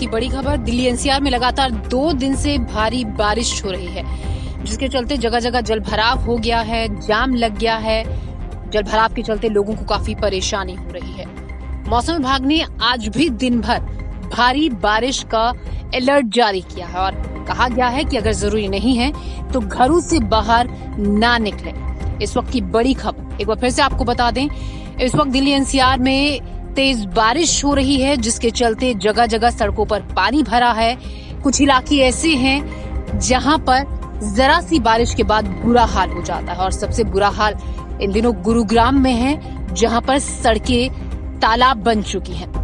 की बड़ी खबर, दिल्ली एनसीआर में लगातार 2 दिन से भारी बारिश हो रही है, जिसके चलते जगह जगह जलभराव हो गया है, जाम लग गया है। जलभराव के चलते लोगों को काफी परेशानी हो रही है। मौसम विभाग ने आज भी दिन भर भारी बारिश का अलर्ट जारी किया है और कहा गया है कि अगर जरूरी नहीं है तो घरों से बाहर ना निकले। इस वक्त की बड़ी खबर एक बार फिर से आपको बता दें, इस वक्त दिल्ली एनसीआर में तेज बारिश हो रही है, जिसके चलते जगह जगह सड़कों पर पानी भरा है। कुछ इलाके ऐसे हैं जहां पर जरा सी बारिश के बाद बुरा हाल हो जाता है और सबसे बुरा हाल इन दिनों गुरुग्राम में है, जहां पर सड़कें तालाब बन चुकी हैं।